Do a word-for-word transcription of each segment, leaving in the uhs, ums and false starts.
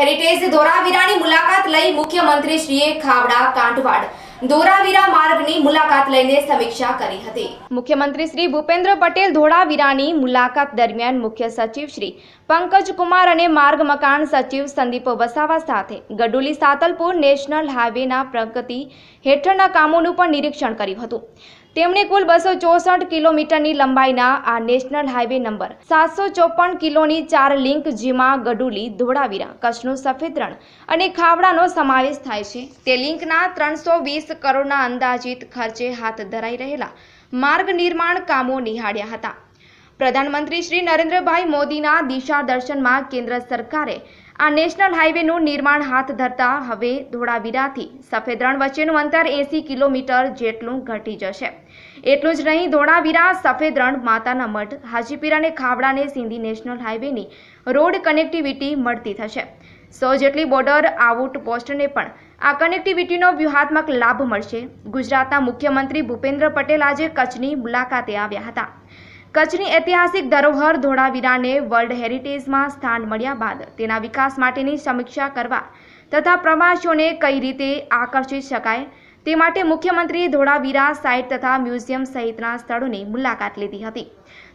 Heritage धोलावीरानी मुलाकात लई मुख्यमंत्री श्रीए खावड़ा कांटवाड़ धोलावीरा मार्गनी मुलाकात लईने समीक्षा करी हती। मुख्यमंत्री श्री भूपेन्द्र पटेल धोलावीरानी मुलाकात दरमियान मुख्य सचिव श्री पंकज कुमार अने मार्ग मकान सचिव संदीप वसावा साथे गडोली सातलपुर नेशनल हाईवेना प्रगति हेठळना कामोनुं पण निरीक्षण कर्युं हतुं। તેમણે કુલ બસો ચોસઠ કિલોમીટરની લંબાઈના આ નેશનલ હાઈવે નંબર સાતસો ચોપન કિલોની ચાર લિંક જેમાં ગડુલી ધોળાવીરા કચ્છનું સફેદ રણ અને ખાવડાનો સમાવેશ થાય છે। તે લિંકના ત્રણસો વીસ કરોડના અંદાજિત ખર્ચે હાથ ધરાઈ રહેલા માર્ગ નિર્માણ કામો નિહાળ્યા હતા। પ્રધાનમંત્રી શ્રી નરેન્દ્ર ભાઈ મોદીના દિશાદર્શનમાં કેન્દ્ર સરકારે આ નેશનલ હાઈવેનું નિર્માણ હાથ ધરતા હવે ધોળાવીરાથી સફેદ રણ વચ્ચેનું અંતર એંસી કિલોમીટર જેટલું ઘટી જશે। એટલું જ નહીં, ધોળાવીરા સફેદ રણ માતાના મઠ હાજીપીર અને ખાવડાને સિંધી નેશનલ હાઈવેની રોડ કનેક્ટિવિટી મળતી થશે। સો જેટલી બોર્ડર આઉટપોસ્ટને પણ આ કનેક્ટિવિટીનો વ્યૂહાત્મક લાભ મળશે। ગુજરાતના મુખ્યમંત્રી ભૂપેન્દ્ર પટેલ આજે કચ્છની મુલાકાતે આવ્યા હતા। કચ્છની ઐતિહાસિક ધરોહર ધોળાવીરાને વર્લ્ડ હેરિટેજમાં સ્થાન મળ્યા બાદ તેના વિકાસ માટેની સમીક્ષા કરવા તથા પ્રવાસીઓને કઈ રીતે આકર્ષી શકાય તે માટે મુખ્યમંત્રીએ ધોળાવીરા સાઇટ તથા મ્યુઝિયમ સહિતના સ્થળોની મુલાકાત લીધી હતી।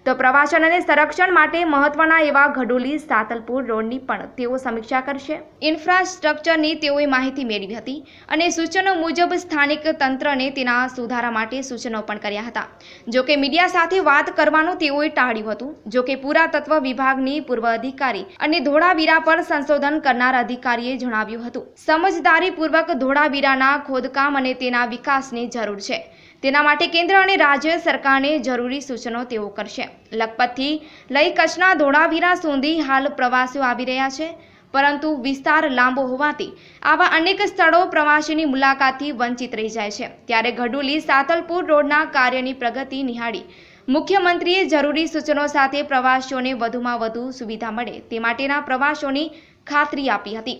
તો પ્રવાસન અને સંરક્ષણ માટે મહત્વના એવા ગડોલી સાતલપુર રોડની પણ તેઓ સમીક્ષા કરશે। ઇન્ફ્રાસ્ટ્રક્ચરની તેઓએ માહિતી મેળવી હતી અને સૂચનો મુજબ સ્થાનિક તંત્રને તેના સુધારા માટે સૂચનો પણ કર્યા હતા। જોકે મીડિયા સાથે વાત કરવાનું તેઓએ ટાળ્યું હતું। જોકે પુરાતત્વ વિભાગની પૂર્વ અધિકારી અને ધોળાવીરા પર સંશોધન કરનાર અધિકારીએ જણાવ્યું હતું, સમજદારીપૂર્વક ધોળાવીરાના ખોદકામ અને તેના વિકાસની જરૂર છે। તેના માટે કેન્દ્ર અને રાજ્ય સરકારને જરૂરી સૂચનો તેઓ કરશે। લખપતથી લઈ કચ્છના ધોળાવીરા સુધી હાલ પ્રવાસીઓ આવી રહ્યા છે, પરંતુ વિસ્તાર લાંબો હોવાથી આવા અનેક સ્થળો પ્રવાસીની મુલાકાતથી વંચિત રહી જાય છે। ત્યારે ગઢુલી સાતલપુર રોડના કાર્યની પ્રગતિ નિહાળી મુખ્યમંત્રીએ જરૂરી સૂચનો સાથે પ્રવાસીઓને વધુમાં વધુ સુવિધા મળે તે માટેના પ્રવાસીઓની ખાતરી આપી હતી।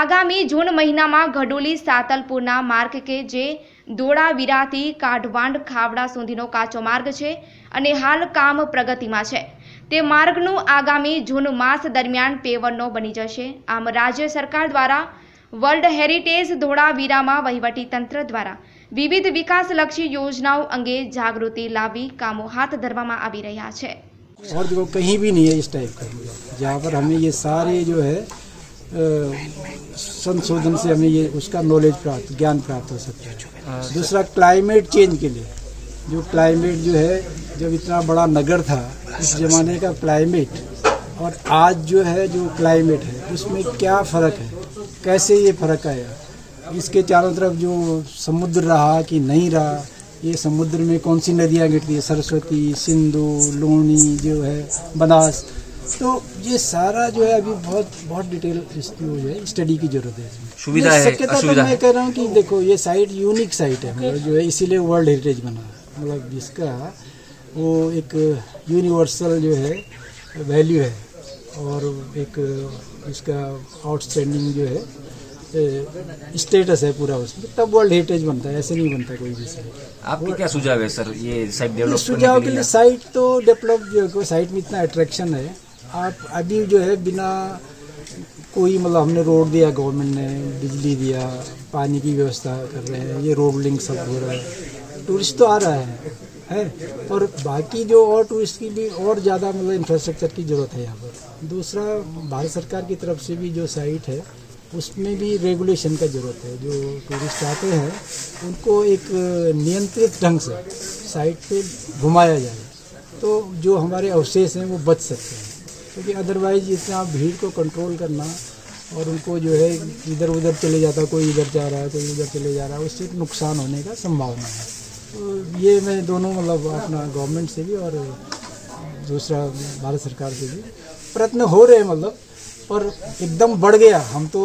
આગામી જૂન મહિનામાં ગઢોલી સાતલપુરના માર્ગ કે જે ધોળાવીરાથી કાઢવાંડ ખાવડા સુધીનો કાચો માર્ગ છે અને હાલ કામ પ્રગતિમાં છે, તે માર્ગનું આગામી જૂન માસ દરમિયાન પેવરનો બની જશે। આમ રાજ્ય સરકાર દ્વારા વર્લ્ડ હેરિટેજ ધોળાવીરામાં વહીવટી તંત્ર દ્વારા વિવિધ વિકાસલક્ષી યોજનાઓ અંગે જાગૃતિ લાવી કામો હાથ ધરવામાં આવી રહ્યા છે। और देखो कहीं भी नहीं है इस टाइप का, जहाँ पर हमें ये सारे जो है संशोधन से हमें ये उसका नॉलेज प्राप्त ज्ञान प्राप्त हो सकता है। दूसरा क्लाइमेट चेंज के लिए, जो क्लाइमेट जो है जब इतना बड़ा नगर था उस जमाने का क्लाइमेट और आज जो है जो क्लाइमेट है उसमें क्या फ़र्क है, कैसे ये फ़र्क आया, इसके चारों तरफ जो समुद्र रहा कि नहीं रहा, ये समुद्र में कौन सी नदियाँ गिरती है, सरस्वती सिंधु लूणी जो है बनास, तो ये सारा जो है अभी बहुत बहुत डिटेल जो है स्टडी की जरूरत है। सुविधा है, असुविधा है। मैं कह रहा हूँ कि देखो ये साइट यूनिक साइट है, मतलब जो है इसीलिए वर्ल्ड हेरिटेज बना, मतलब जिसका वो एक यूनिवर्सल जो है वैल्यू है और एक इसका आउटस्टैंडिंग जो है स्टेटस है पूरा उसमें, तब वर्ल्ड हेरिटेज बनता है, ऐसे नहीं बनता कोई भी साइट। आपके क्या सुझाव है सर ये साइट डेवलप करने के लिए? सुझाव के लिए साइट तो डेवलप जो है, साइट में इतना अट्रैक्शन है, आप अभी जो है बिना कोई मतलब हमने रोड दिया, गवर्नमेंट ने बिजली दिया, पानी की व्यवस्था कर रहे हैं, ये रोड लिंक सब हो रहा है, टूरिस्ट तो आ रहा है, है? और बाकी जो और टूरिस्ट की भी और ज़्यादा मतलब इंफ्रास्ट्रक्चर की ज़रूरत है यहाँ पर। दूसरा भारत सरकार की तरफ से भी जो साइट है उसमें भी रेगुलेशन का ज़रूरत है, जो टूरिस्ट आते हैं उनको एक नियंत्रित ढंग से साइट पे घुमाया जाए तो जो हमारे अवशेष हैं वो बच सकते हैं, क्योंकि अदरवाइज इतना भीड़ को कंट्रोल करना और उनको जो है इधर उधर चले जाता, कोई इधर जा रहा है कोई उधर चले जा रहा है, उससे नुकसान होने का संभावना है। तो ये मैं दोनों मतलब अपना गवर्नमेंट से भी और दूसरा भारत सरकार से भी प्रयत्न हो रहे हैं, मतलब पर एकदम बढ़ गया हम तो।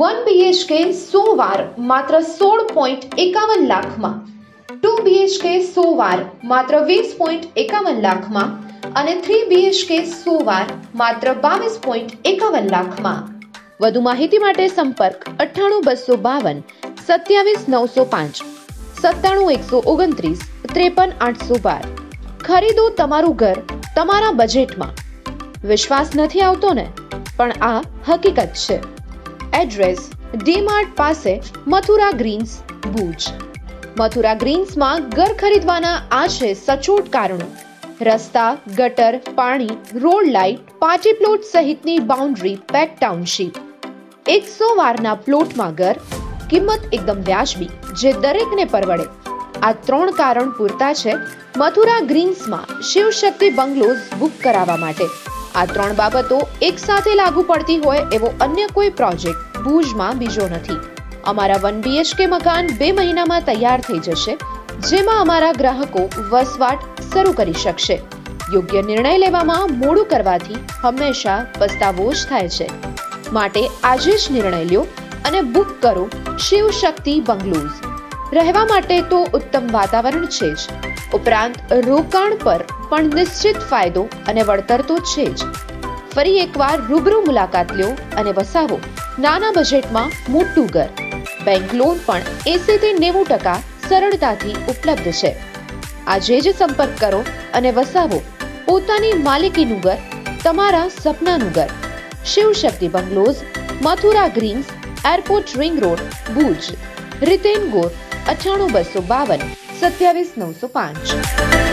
वन बीएचके सौ वार मात्र सोल पॉइंट एकावन लाख में, टू बीएचके सौ वार मात्र वीस पॉइंट एकावन लाख में और थ्री बीएचके सौ वार मात्र बावीस पॉइंट एकावन लाख में। વધુ માહિતી માટે સંપર્ક અઠ્ઠાણું બસો બાવન સત્યાવીસ નવસો પાંચ, સત્તાણું એકસો ઓગણત્રીસ ત્રેપન આઠસો બાર। ખરીદો તમારું ઘર તમારા બજેટમાં વિશ્વાસ નથી આવતો ને, પણ આ હકીકત છે। એડ્રેસ ડીમાર્ટ પાસે મથુરા ગ્રીન્સ ભુજ। મથુરા ગ્રીન્સમાં ઘર ખરીદવાના આ છે સચોટ કારણો। રસ્તા, ગટર, પાણી, રોડ લાઇટ, પાર્ટી પ્લોટ સહિતની બાઉન્ડ્રી પેક ટાઉનશીપ। એકસો વારના પ્લોટમાં ઘર, કિંમત એકદમ વ્યાજબી જે દરેકને પરવડે। આ ત્રણ કારણ પૂરતા છે મથુરા ગ્રીન્સમાં શિવશક્તિ બંગલોઝ બુક કરાવવા માટે। આ ત્રણ બાબતો એકસાથે લાગુ પડતી હોય એવો અન્ય કોઈ પ્રોજેક્ટ ભુજમાં બીજો નથી। અમારા वन बीएचके મકાન બે મહિનામાં તૈયાર થઈ જશે, જેમાં અમારા ગ્રાહકો વસવાટ શરૂ કરી શકશે। યોગ્ય નિર્ણય લેવામાં મોડું કરવાથી હંમેશા પસ્તાવો જ થાય છે, માટે આજે જ નિર્ણય લ્યો અને બુક કરો શિવશક્તિ બંગલોઝ। રહેવા માટે તો ઉત્તમ વાતાવરણ છે જ, ઉપરાંત રોકાણ પર પણ નિશ્ચિત ફાયદો અને વળતર તો છે જ। ફરી એકવાર રૂબરૂ મુલાકાત લ્યો અને વસાવો નાના બજેટમાં મોટું ઘર। બેંક લોન પણ એસી થી નેવું ટકા સરળતાથી ઉપલબ્ધ છે। આજે જ સંપર્ક કરો અને વસાવો પોતાની માલિકીનું ઘર, તમારા સપનાનું ઘર। Shivshakti bungalows, Mathura Green's, airport ring road, Bhuj. Riten Gor, અઠ્ઠાણું બસો બાવન સત્યાવીસ નવસો પાંચ।